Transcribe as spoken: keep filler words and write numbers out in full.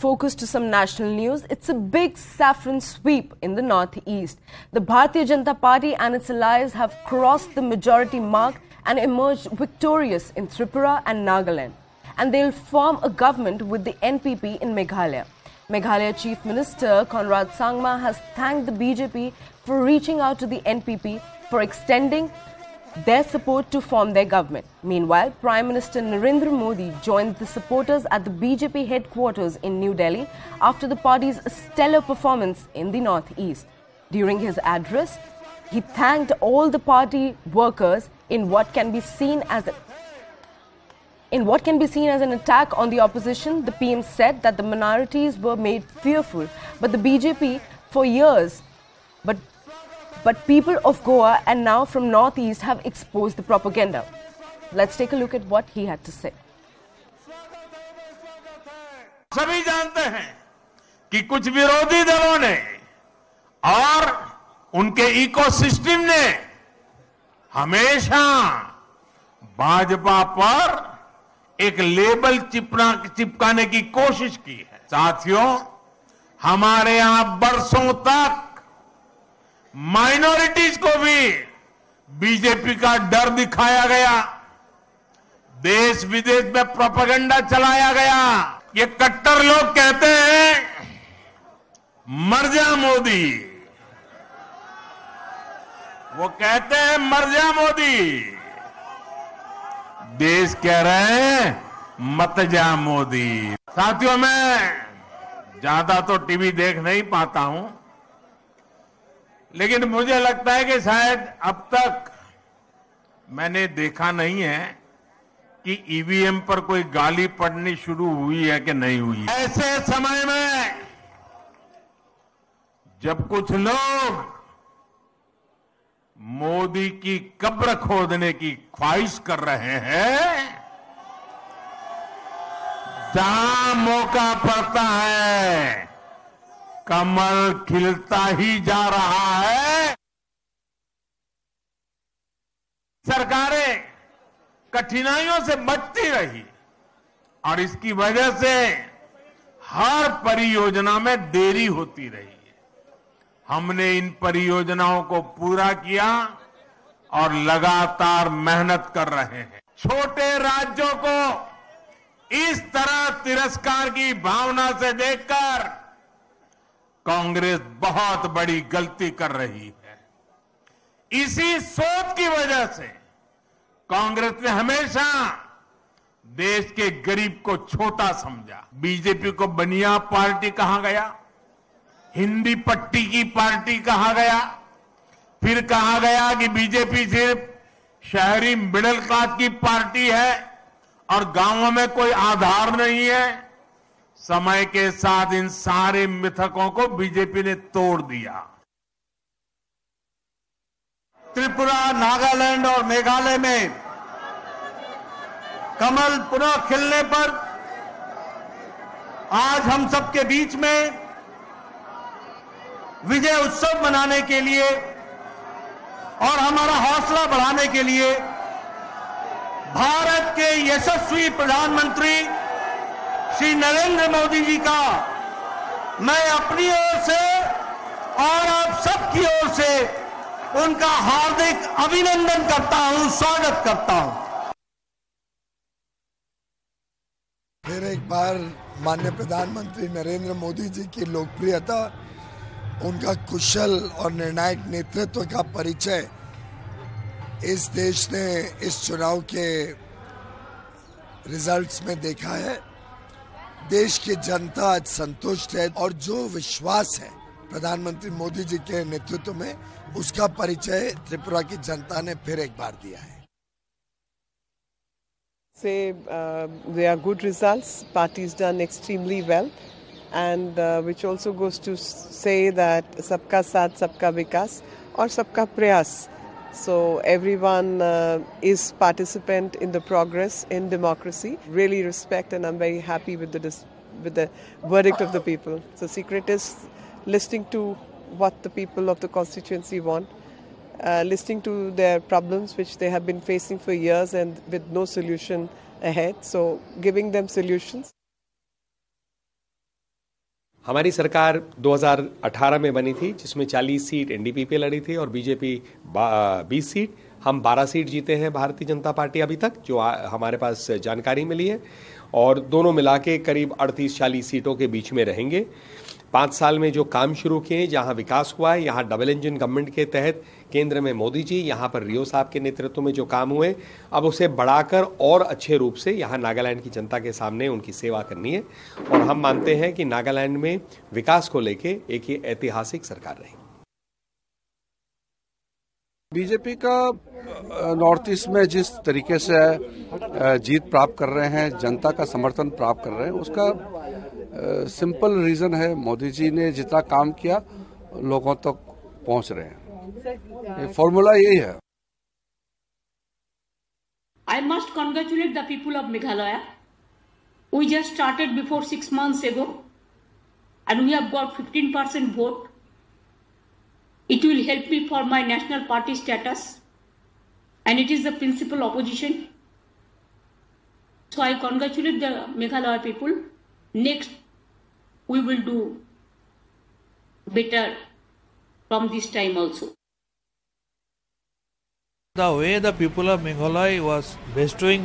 focus to some national news. It's a big saffron sweep in the northeast. The Bharatiya Janata Party and its allies have crossed the majority mark and emerged victorious in Tripura and Nagaland. And they'll form a government with the N P P in Meghalaya. Meghalaya Chief Minister Konrad Sangma has thanked the B J P for reaching out to the N P P for extending their support to form their government. Meanwhile, Prime Minister Narendra Modi joined the supporters at the B J P headquarters in New Delhi after the party's stellar performance in the northeast. During his address, he thanked all the party workers in what can be seen as a In what can be seen as an attack on the opposition. The P M said that the minorities were made fearful, but the B J P for years, but, but people of Goa and now from Northeast have exposed the propaganda. Let's take a look at what he had to say. सभी जानते हैं कि कुछ विरोधी दलों ने और उनके इकोसिस्टम ने हमेशा भाजपा पर एक लेबल चिपना चिपकाने की कोशिश की है। साथियों, हमारे यहां बरसों तक माइनॉरिटीज को भी बीजेपी का डर दिखाया गया, देश विदेश में प्रोपेगेंडा चलाया गया। ये कट्टर लोग कहते हैं मर जा मोदी, वो कहते हैं मर जा मोदी, देश कह रहे हैं मत जा मोदी। साथियों, मैं ज्यादा तो टीवी देख नहीं पाता हूं, लेकिन मुझे लगता है कि शायद अब तक मैंने देखा नहीं है कि ई वी एम पर कोई गाली पड़नी शुरू हुई है कि नहीं हुई। ऐसे समय में जब कुछ लोग मोदी की कब्र खोदने की ख्वाहिश कर रहे हैं, जहां मौका पड़ता है कमल खिलता ही जा रहा है। सरकारें कठिनाइयों से बचती रही और इसकी वजह से हर परियोजना में देरी होती रही। हमने इन परियोजनाओं को पूरा किया और लगातार मेहनत कर रहे हैं। छोटे राज्यों को इस तरह तिरस्कार की भावना से देखकर कांग्रेस बहुत बड़ी गलती कर रही है। इसी सोच की वजह से कांग्रेस ने हमेशा देश के गरीब को छोटा समझा। बीजेपी को बनिया पार्टी कहा गया, हिंदी पट्टी की पार्टी कहा गया, फिर कहा गया कि बीजेपी सिर्फ शहरी मिडिल क्लास की पार्टी है और गांवों में कोई आधार नहीं है। समय के साथ इन सारे मिथकों को बीजेपी ने तोड़ दिया। त्रिपुरा, नागालैंड और मेघालय में कमल पुनः खिलने पर आज हम सबके बीच में विजय उत्सव मनाने के लिए और हमारा हौसला बढ़ाने के लिए भारत के यशस्वी प्रधानमंत्री श्री नरेंद्र मोदी जी का मैं अपनी ओर से और आप सबकी ओर से उनका हार्दिक अभिनंदन करता हूं, स्वागत करता हूं। फिर एक बार माननीय प्रधानमंत्री नरेंद्र मोदी जी की लोकप्रियता, उनका कुशल और निर्णायक नेतृत्व का परिचय इस देश ने इस चुनाव के रिजल्ट्स में देखा है। देश की जनता आज संतुष्ट है और जो विश्वास है प्रधानमंत्री मोदी जी के नेतृत्व में, उसका परिचय त्रिपुरा की जनता ने फिर एक बार दिया है। Say, uh, they are good results. Party's done extremely well. And uh, which also goes to say that Sabka Saath, Sabka Vikas or Sabka Prayas. So everyone uh, is participant in the progress in democracy. Really respect, and I'm very happy with the, with the verdict of the people. The secret is listening to what the people of the constituency want, uh, listening to their problems which they have been facing for years and with no solution ahead. So giving them solutions. हमारी सरकार दो हज़ार अठारह में बनी थी, जिसमें चालीस सीट एनडीपी पे लड़ी थी और बीजेपी बीस सीट, हम बारह सीट जीते हैं भारतीय जनता पार्टी अभी तक, जो हमारे पास जानकारी मिली है, और दोनों मिला के करीब अड़तीस चालीस सीटों के बीच में रहेंगे। पाँच साल में जो काम शुरू किए, जहाँ विकास हुआ है, यहाँ डबल इंजन गवर्नमेंट के तहत केंद्र में मोदी जी, यहाँ पर रियो साहब के नेतृत्व में जो काम हुए, अब उसे बढ़ाकर और अच्छे रूप से यहाँ नागालैंड की जनता के सामने उनकी सेवा करनी है। और हम मानते हैं कि नागालैंड में विकास को लेके एक ही ऐतिहासिक सरकार रही। बीजेपी का नॉर्थ ईस्ट में जिस तरीके से जीत प्राप्त कर रहे हैं, जनता का समर्थन प्राप्त कर रहे हैं, उसका सिंपल रीज़न है मोदी जी ने जितना काम किया लोगों तक तो पहुंच रहे हैं। ये फॉर्मूला यही है। I must congratulate the people of Meghalaya. We just started before six months ago, and we have got fifteen percent vote. It will help me for my national party status, and it is the principal opposition. So I congratulate the Meghalaya people. Next, we will do better from this time also. The way the people of Meghalaya was bestowing